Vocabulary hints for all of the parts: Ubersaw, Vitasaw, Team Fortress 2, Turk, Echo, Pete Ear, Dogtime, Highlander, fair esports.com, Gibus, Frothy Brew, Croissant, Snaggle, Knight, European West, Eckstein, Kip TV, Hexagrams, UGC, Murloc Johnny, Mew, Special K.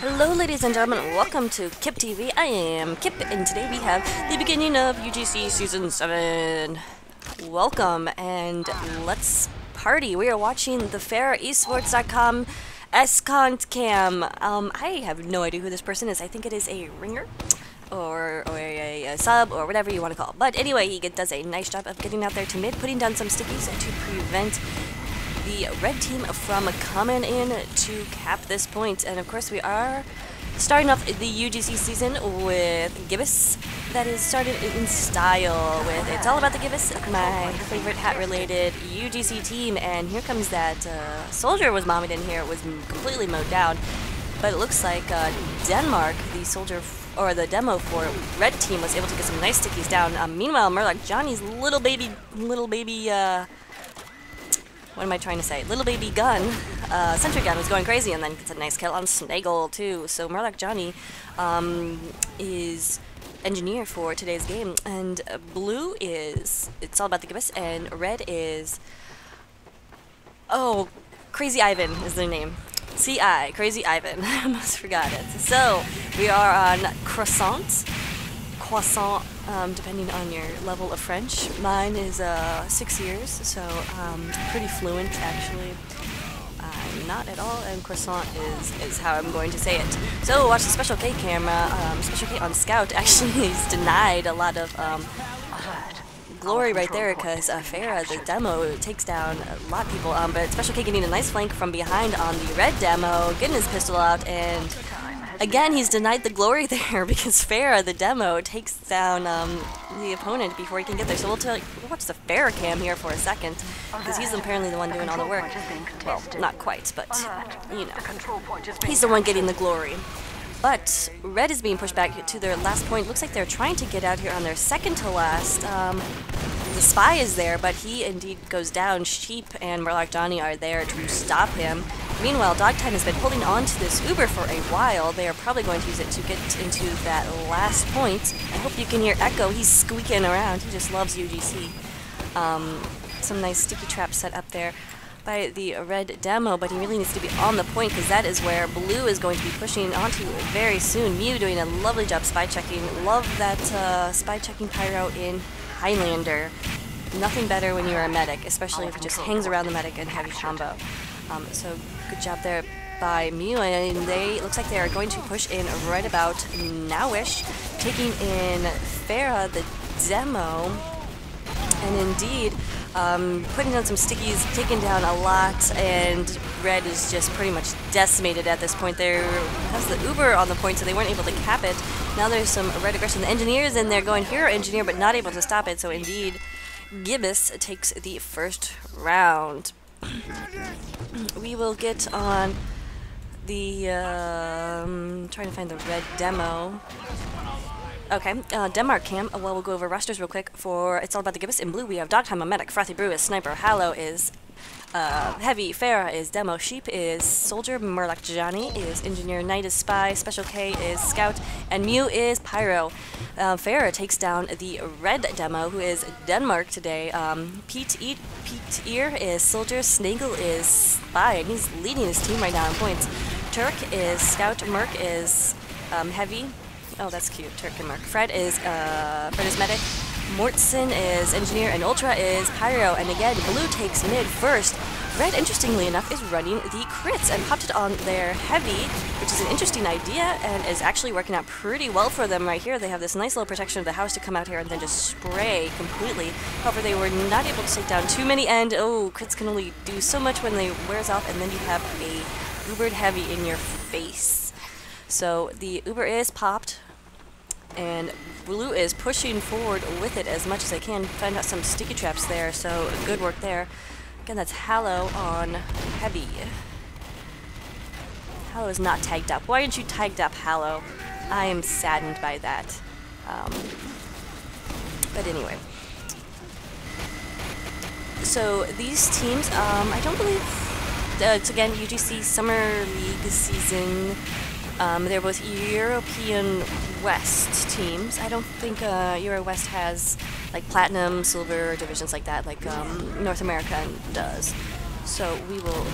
Hello ladies and gentlemen, welcome to Kip TV. I am Kip, and today we have the beginning of UGC Season 7. Welcome, and let's party. We are watching the fair esports.com Escont Cam. I have no idea who this person is. I think it is a ringer, or a sub, or whatever you want to call it. But anyway, he does a nice job of getting out there to mid, putting down some stickies to prevent the red team from coming in to cap this point. And of course we are starting off the UGC season with Gibus. That is started in style with It's All About the Gibus, my favorite hat related UGC team. And here comes that soldier was mommed in here. It was completely mowed down, but it looks like Denmark, the soldier or the demo for red team, was able to get some nice stickies down. Meanwhile, Murloc Johnny's little baby gun, sentry gun, was going crazy, and then gets a nice kill on Snaggle too. So Murloc Johnny is engineer for today's game, and blue is It's All About the Gibus, and red is, oh, Crazy Ivan is their name. CI, Crazy Ivan. I almost forgot it. So we are on Croissant, depending on your level of French. Mine is 6 years, so pretty fluent actually. Not at all, and Croissant is how I'm going to say it. So watch the Special K camera. Special K on Scout actually is denied a lot of glory right there, because Farah, the demo, takes down a lot of people. But Special K getting a nice flank from behind on the red demo, getting his pistol out, and again, he's denied the glory there because Farah, the demo, takes down the opponent before he can get there. So we'll watch the Farah cam here for a second, because he's apparently the one doing all the work. Well, not quite, but, you know, he's the one getting the glory. But red is being pushed back to their last point. Looks like they're trying to get out here on their second to last. The spy is there, but he indeed goes down. Sheep and Murloc Johnny are there to stop him. Meanwhile, Dogtime has been holding on to this Uber for a while. They are probably going to use it to get into that last point. I hope you can hear Echo. He's squeaking around. He just loves UGC. Some nice sticky traps set up there by the red demo, but he really needs to be on the point, because that is where blue is going to be pushing onto very soon. Mew doing a lovely job spy checking. Love that spy checking pyro in Highlander. Nothing better when you're a medic, especially if it just hangs around the medic and heavy combo. So good job there by Mew, and they looks like they are going to push in right about now-ish, taking in Farah the demo, and indeed putting down some stickies, taking down a lot, and red is just pretty much decimated at this point. There has the Uber on the point, so they weren't able to cap it. Now there's some red aggression. The engineers in there going hero engineer, but not able to stop it. So indeed, Gibus takes the first round. We will get on the trying to find the red demo. Okay, Denmark cam. Well, we'll go over rosters real quick. For It's All About the Gibus, in blue we have Dogtime, a medic. Frothy Brew is sniper. Hallow is heavy. Farah is demo. Sheep is soldier. Murloc Johnny is engineer. Knight is spy. Special K is scout, and Mew is pyro. Farah takes down the red demo, who is Denmark today. Pete Ear is soldier. Snaggle is spy, and he's leading his team right now in points. Turk is scout. Merc is heavy. Oh, that's cute. Turk and Merc. Fred is medic. Mortsen is engineer, and Ultra is pyro. And again, blue takes mid first. Red, interestingly enough, is running the crits and popped it on their heavy, which is an interesting idea and is actually working out pretty well for them right here. They have this nice little protection of the house to come out here and then just spray completely. However, they were not able to take down too many, and oh, crits can only do so much when they wears off, and then you have a Ubered heavy in your face. So the Uber is popped, and blue is pushing forward with it as much as they can. Find out some sticky traps there, so good work there. Again, that's Hallow on heavy. Hallow is not tagged up. Why aren't you tagged up, Hallow? I am saddened by that. But anyway. So these teams, I don't believe... it's again UGC Summer League season. They're both European West teams. I don't think Euro West has like platinum, silver divisions like that, like North America does. So we will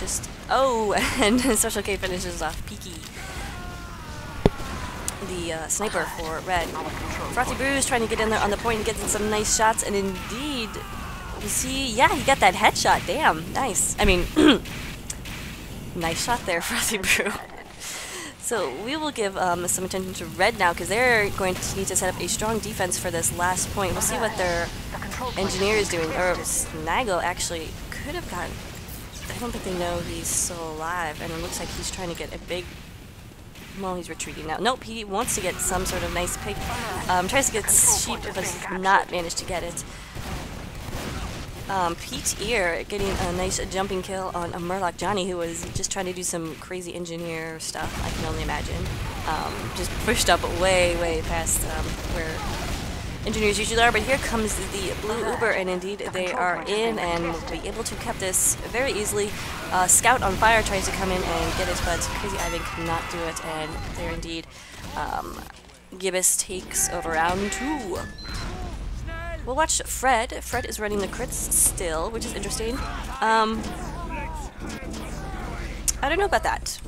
just Oh, and Special K finishes off Peaky, the sniper for Red. Frothy Brew is trying to get in there on the point and getting some nice shots, and indeed, we see, yeah, he got that headshot. Damn, nice. I mean, nice shot there, Frothy Brew. So we will give some attention to Red now, because they're going to need to set up a strong defense for this last point. We'll see what their engineer is doing, or Snaggle actually could have gotten. I don't think they know he's still alive, and it looks like he's trying to get a big... Well, he's retreating now. Nope, he wants to get some sort of nice pick. Tries to get Sheep, but has not managed to get it. Pete Ear getting a nice jumping kill on a Murloc Johnny, who was just trying to do some crazy engineer stuff, I can only imagine. Just pushed up way past where engineers usually are, but here comes the blue Uber, and indeed they are in and will be able to cap this very easily. Scout on fire tries to come in and get it, but Crazy Ivan cannot do it, and there indeed Gibus takes over round two. We'll watch Fred. Fred is running the crits still, which is interesting. I don't know about that.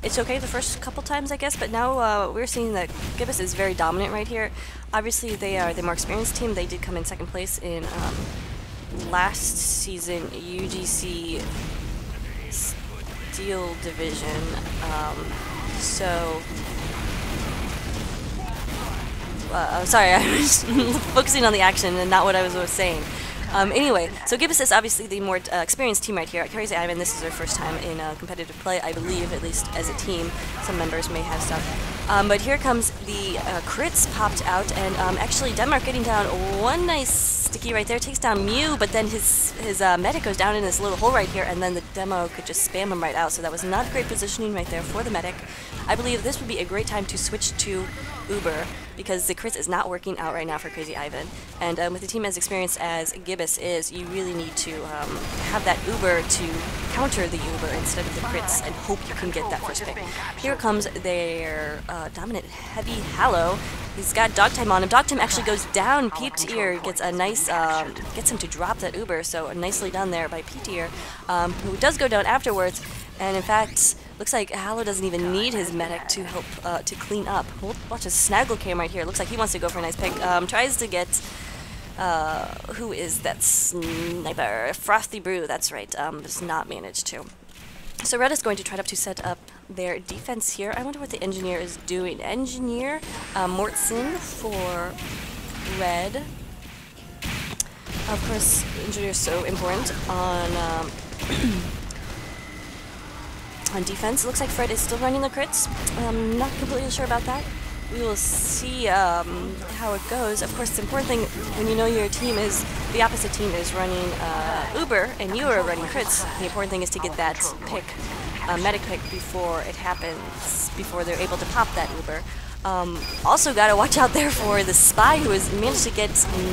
It's okay the first couple times, I guess, but now we're seeing that Gibus is very dominant right here. Obviously, they are the more experienced team. They did come in second place in last season UGC Steel Division. I'm sorry, I was focusing on the action and not what I was saying. Anyway, so Gibus is obviously the more experienced team right here. At Crazy Ivan, this is their first time in competitive play, I believe, at least as a team. Some members may have stuff. But here comes the crits popped out, and actually Denmark getting down one nice sticky right there. Takes down Mew, but then his medic goes down in this little hole right here, and then the demo could just spam him right out. So that was not great positioning right there for the medic. I believe this would be a great time to switch to Uber, because the crits is not working out right now for Crazy Ivan. And with a team as experienced as Gibus is, you really need to have that Uber to counter the Uber instead of the crits and hope you can get that first pick. Here comes their dominant heavy Hallow. He's got Dogtime on him. Dogtime actually goes down. Pete Ear gets a nice, gets him to drop that Uber, so nicely done there by Pete Ear, who does go down afterwards, and in fact, looks like Hallow doesn't even need his medic to help to clean up. We'll watch a Snaggle Cam right here. Looks like he wants to go for a nice pick. Tries to get who is that sniper? Frothy Brew. That's right. Does not manage to. So Red is going to try to set up their defense here. I wonder what the engineer is doing. Engineer Mortsen for Red. Of course, engineer is so important on. On defense. Looks like Fred is still running the crits. I'm not completely sure about that. We will see how it goes. Of course, the important thing when you know your team is the opposite team is running Uber and you are running crits. The important thing is to get that pick, medic pick, before it happens, before they're able to pop that Uber. Also gotta watch out there for the spy who has managed to get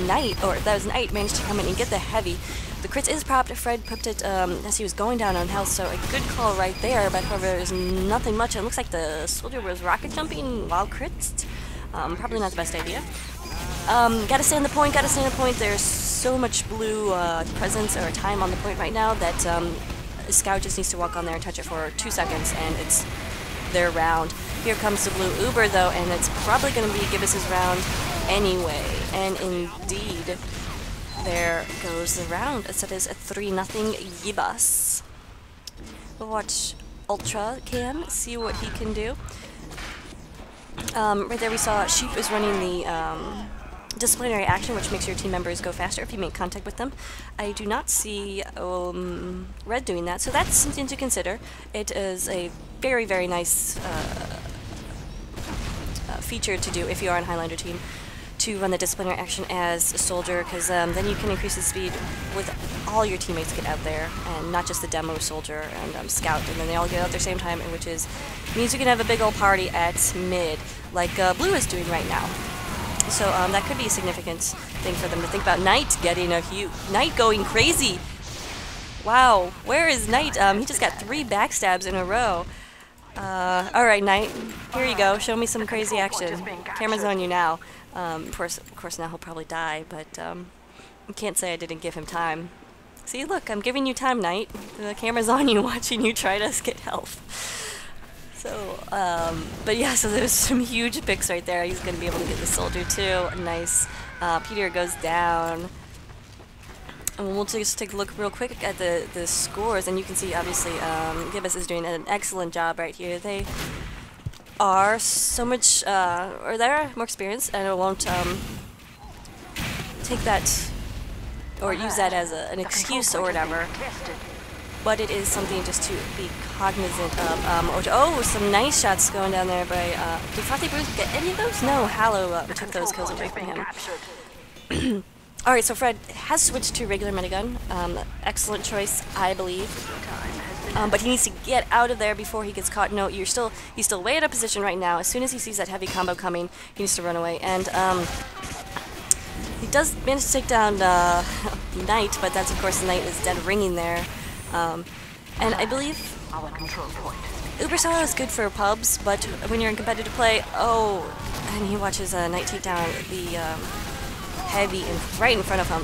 Knight, or that was Knight, managed to come in and get the heavy. The crits is propped. Fred popped it as he was going down on health, so a good call right there, but however, there's nothing much. It looks like the soldier was rocket jumping while crits. Probably not the best idea. Gotta stay on the point, gotta stay on the point. There's so much blue presence or time on the point right now that Scout just needs to walk on there and touch it for 2 seconds, and it's their round. Here comes the blue Uber, though, and it's probably going to be Gibus's round anyway, and indeed... There goes the round. So it is a 3-0 Gibus. We'll watch Ultra Cam, see what he can do. Right there we saw Sheep is running the disciplinary action, which makes your team members go faster if you make contact with them. I do not see Red doing that, so that's something to consider. It is a very nice feature to do if you are on Highlander team, to run the disciplinary action as a soldier, because then you can increase the speed with all your teammates get out there, and not just the demo soldier and scout, and then they all get out there same time, which is means you can have a big old party at mid, like Blue is doing right now. So that could be a significant thing for them to think about. Knight getting a huge... Knight going crazy! Wow, where is Knight? He just got 3 backstabs in a row. Alright, Knight, here you go, show me some crazy action. Camera's on you now. Of course now he'll probably die, but I can't say I didn't give him time. See, look, I'm giving you time, Knight. The camera's on you, watching you try to get help. So, but yeah, so there's some huge picks right there. He's going to be able to get the soldier too. Nice. Pete Ear goes down. And we'll just take a look real quick at the scores, and you can see, obviously, Gibus is doing an excellent job right here. They are so much, or they're more experienced, and it won't take that or use that as an excuse or whatever. But it is something just to be cognizant of. Oh, some nice shots going down there by, did Frothy Brew get any of those? No, Hallow took those kills away from him. Alright, so Fred has switched to regular minigun. Excellent choice, I believe. But he needs to get out of there before he gets caught. No, he's still way out of position right now. As soon as he sees that heavy combo coming, he needs to run away. And he does manage to take down Knight, but that's, of course, Knight is dead ringing there. And I believe Ubersaw is good for pubs, but when you're in competitive play, oh, and he watches Knight take down the... heavy right in front of him.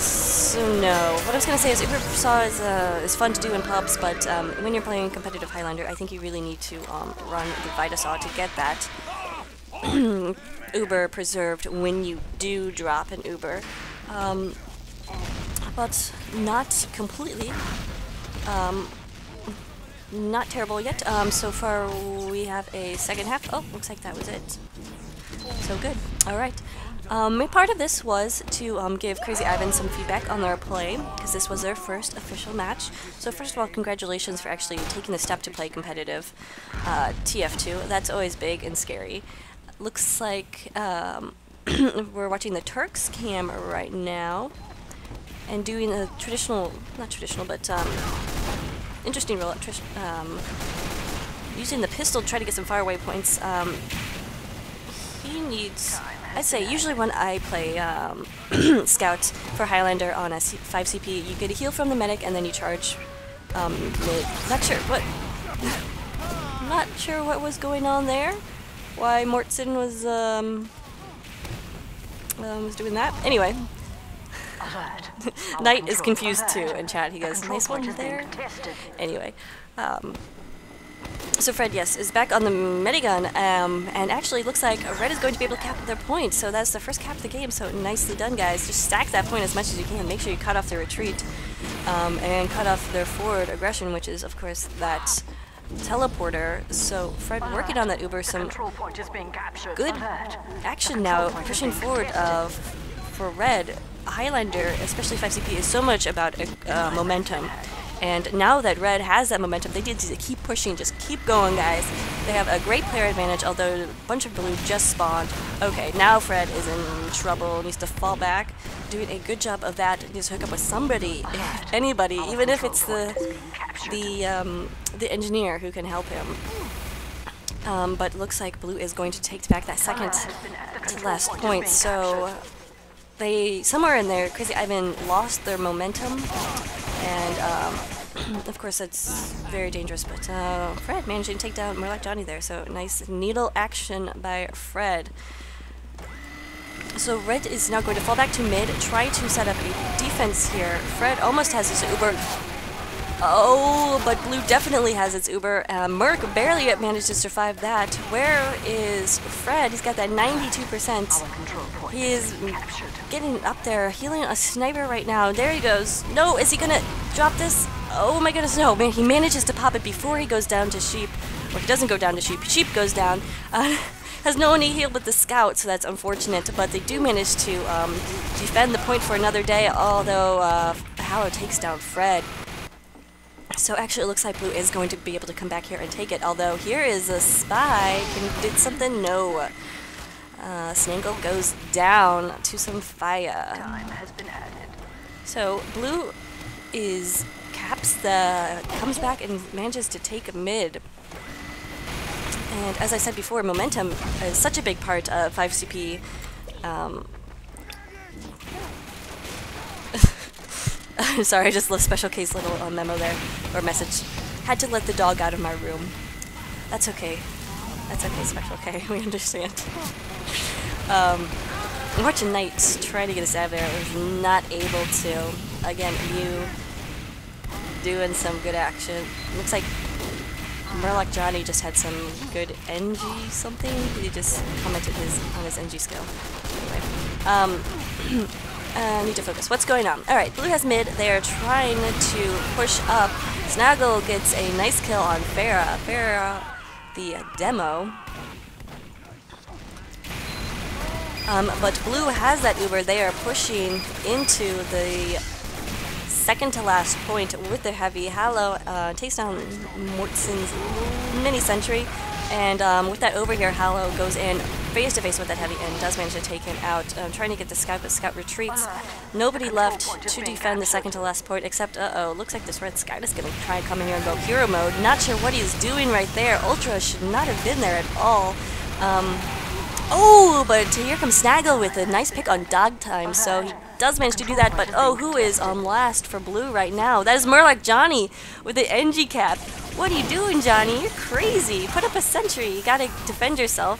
So no. What I was going to say is Ubersaw is fun to do in pubs, but when you're playing competitive Highlander, I think you really need to run the Vitasaw to get that Uber preserved when you do drop an Uber. But not completely. Not terrible yet. So far we have a second half. Oh, looks like that was it. So good. Alright. Part of this was to give Crazy Ivan some feedback on their play, because this was their first official match. So first of all, congratulations for actually taking the step to play competitive TF2. That's always big and scary. Looks like we're watching the Turk's cam right now, and doing a traditional, not traditional, but interesting role, using the pistol to try to get some far away points. He needs... I'd say usually when I play Scout for Highlander on a 5 CP, you get a heal from the medic and then you charge mid. Not sure what was going on there. Why Mortsen was doing that? Anyway, Knight is confused too in chat. He goes, "Nice one there." Anyway. So Fred, yes, is back on the minigun, and actually looks like Red is going to be able to cap their point, so that's the first cap of the game, so nicely done, guys. Just stack that point as much as you can, make sure you cut off their retreat, and cut off their forward aggression, which is, of course, that teleporter. So Fred working on that Uber, some good action now, pushing forward for Red. Highlander, especially 5CP, is so much about momentum. And now that Red has that momentum, they need to keep pushing, just keep going, guys. They have a great player advantage, although a bunch of blue just spawned. Okay, now Fred is in trouble, needs to fall back. Doing a good job of that, needs to hook up with somebody, anybody, even if it's the engineer who can help him. But looks like blue is going to take back that second to last point, so... They, somewhere in there, Crazy Ivan lost their momentum, and of course that's very dangerous, but Fred managed to take down Murloc Johnny there, so nice needle action by Fred. So Red is now going to fall back to mid, try to set up a defense here. Fred almost has his Uber. Oh, but blue definitely has its Uber. Merc barely managed to survive that. Where is Fred? He's got that 92%. He is getting up there, healing a sniper right now. There he goes. No, is he gonna drop this? Oh my goodness, no. Man, he manages to pop it before he goes down to Sheep. Well, he doesn't go down to Sheep. Sheep goes down. Has no one to heal but the scout, so that's unfortunate, but they do manage to defend the point for another day, although Hallow takes down Fred. So actually it looks like blue is going to be able to come back here and take it, although here is a spy. Did something? No. Snaggle goes down to some fire. Time has been added. So blue is comes back and manages to take a mid. And as I said before, momentum is such a big part of 5CP. Sorry, I just left Special K's little memo there, or message. Had to let the dog out of my room. That's okay. That's okay, Special K, we understand. Watching Knight trying to get us out of there, was not able to. again, Mew doing some good action. Looks like Murloc Johnny just had some good NG something. He just commented on his NG skill. Anyway, need to focus. What's going on? Alright, Blue has mid. They are trying to push up. Snaggle gets a nice kill on Farah. Farah, the demo. But Blue has that Uber. They are pushing into the second to last point with their heavy. Hallow takes down Mortsen's mini sentry, and with that over here, Hallow goes in face to face with that heavy and does manage to take him out. Trying to get the scout, but scout retreats. Nobody left to defend the second to last point except looks like this red scout is going to try and come in here and go hero mode. Not sure what he's doing right there. Ultra should not have been there at all. Oh, but here comes Snaggle with a nice pick on Dogtime, so he does manage to do that, but oh, who is on last for Blue right now? That is Murloc Johnny with the NG cap. What are you doing, Johnny? You're crazy. Put up a sentry. You gotta defend yourself.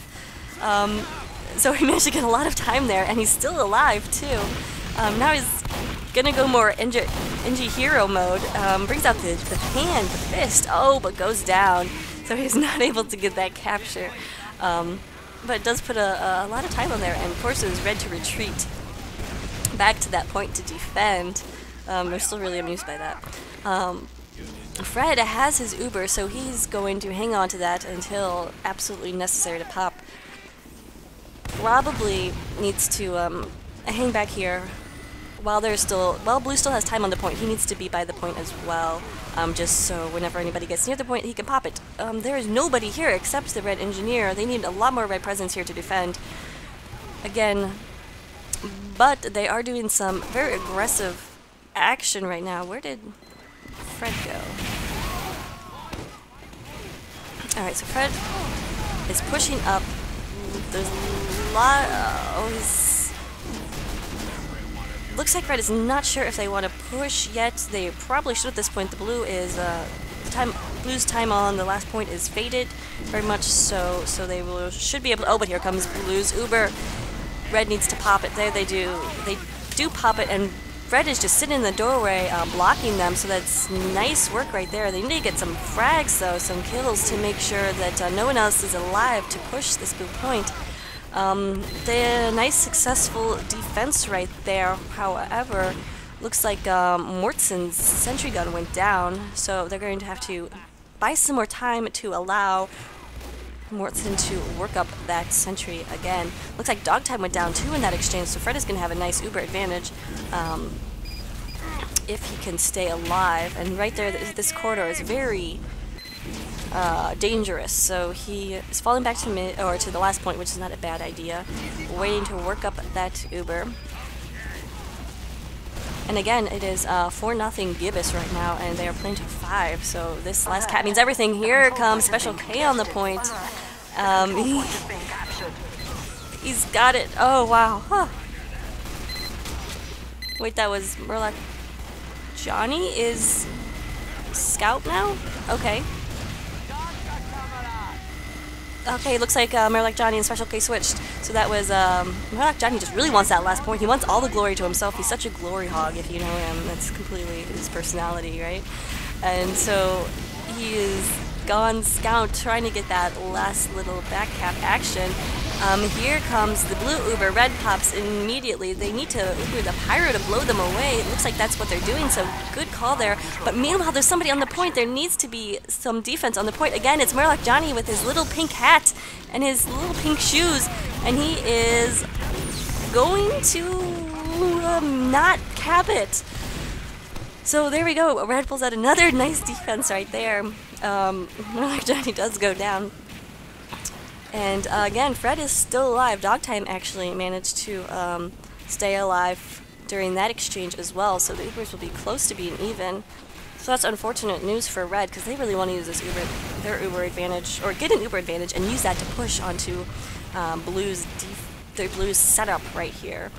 So he managed to get a lot of time there, and he's still alive, too. Now he's gonna go more NG hero mode. Brings out the hand, the fist. Oh, but goes down, so he's not able to get that capture. But it does put a lot of time on there and forces Red to retreat back to that point to defend. We're still really amused by that. Fred has his Uber, so he's going to hang on to that until absolutely necessary to pop. Probably needs to hang back here while there's still, while Blue still has time on the point. He needs to be by the point as well. Just so whenever anybody gets near the point, he can pop it. There is nobody here except the red engineer. They need a lot more red presence here to defend. Again, but they are doing some very aggressive action right now. Where did Fred go? Alright, so Fred is pushing up. There's a lot of... Looks like Red is not sure if they want to push yet. They probably should at this point. The blue is Blue's time on the last point is faded, very much so. So they should be able to. Oh, but here comes Blue's Uber. Red needs to pop it. There they do. They do pop it, and Red is just sitting in the doorway, blocking them. So that's nice work right there. They need to get some frags though, some kills to make sure that no one else is alive to push this blue point. The nice successful defense right there, however, looks like Mortsen's sentry gun went down, so they're going to have to buy some more time to allow Mortsen to work up that sentry again. Looks like Dogtime went down too in that exchange, so Fred is going to have a nice Uber advantage if he can stay alive. And right there, this corridor is very... dangerous, so he is falling back to mid or to the last point, which is not a bad idea. Waiting to work up that Uber, and again, it is 4-0 Gibus right now, and they are playing to 5. So this last cat means everything. Here comes Special K on the point. He's got it. Oh wow! Huh. Wait, that was Murloc. Johnny is scout now. Okay. Okay, looks like Murloc Johnny and Special K switched. So that was, Murloc Johnny just really wants that last point. He wants all the glory to himself. He's such a glory hog, if you know him. That's completely his personality, right? And so he is gone scout trying to get that last little back cap action. Here comes the blue Uber. Red pops immediately. They need to Uber the pyro to blow them away. It looks like that's what they're doing, so good call there. But meanwhile, there's somebody on the point. There needs to be some defense on the point. Again, it's Murloc Johnny with his little pink hat and his little pink shoes. And he is going to not cap it. So there we go. Red pulls out another nice defense right there. Murloc Johnny does go down. And again, Fred is still alive. Dogtime actually managed to stay alive during that exchange as well, so the Ubers will be close to being even. So that's unfortunate news for Red, because they really want to use this Uber, their Uber advantage, or get an Uber advantage and use that to push onto their Blue's setup right here.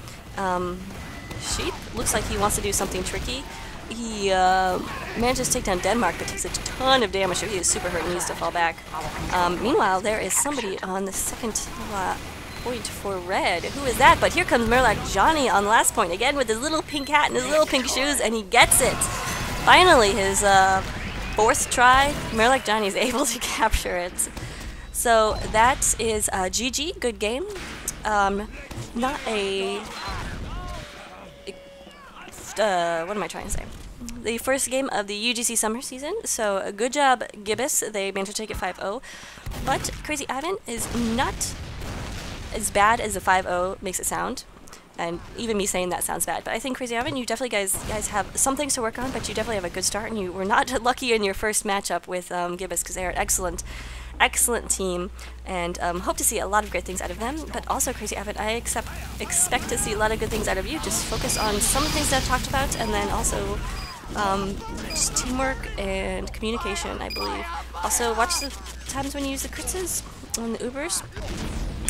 Sheep looks like he wants to do something tricky. He manages to take down Denmark, but takes a ton of damage, so he is super hurt and needs to fall back. Meanwhile, there is somebody on the second point for Red. Who is that? But here comes Murloc Johnny on the last point again with his little pink hat and his little pink shoes, and he gets it. Finally, his fourth try, Murloc Johnny is able to capture it. So that is GG. Good game. Not a. What am I trying to say? The first game of the UGC summer season, so good job, Gibus. They managed to take it 5-0, but Crazy Ivan is not as bad as the 5-0 makes it sound, and even me saying that sounds bad, but I think Crazy Ivan, you definitely guys have some things to work on, but you definitely have a good start, and you were not lucky in your first matchup with Gibus, because they are an excellent team, and hope to see a lot of great things out of them. But also, Crazy Ivan, I expect to see a lot of good things out of you. Just focus on some of the things that I've talked about, and then also just teamwork and communication, I believe. Also, watch the times when you use the critzes and the ubers,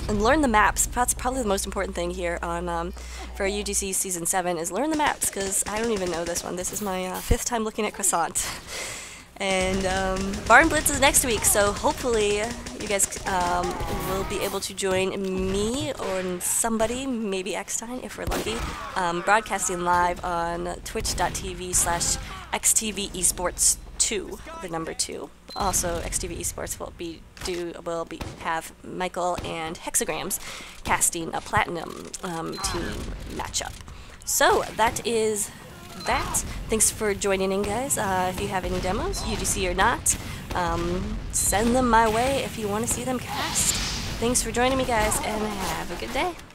and learn the maps. That's probably the most important thing here on for UGC Season 7 is learn the maps, because I don't even know this one. This is my fifth time looking at Croissant. And Barn Blitz is next week, so hopefully you guys will be able to join me or somebody, maybe Eckstein if we're lucky, broadcasting live on twitch.tv/XTV esports 2, the number 2. Also, XTV Esports will have Michael and Hexagrams casting a platinum team matchup. So that is. That. Thanks for joining in, guys. If you have any demos, UGC or not, send them my way if you want to see them cast. Thanks for joining me, guys, and have a good day.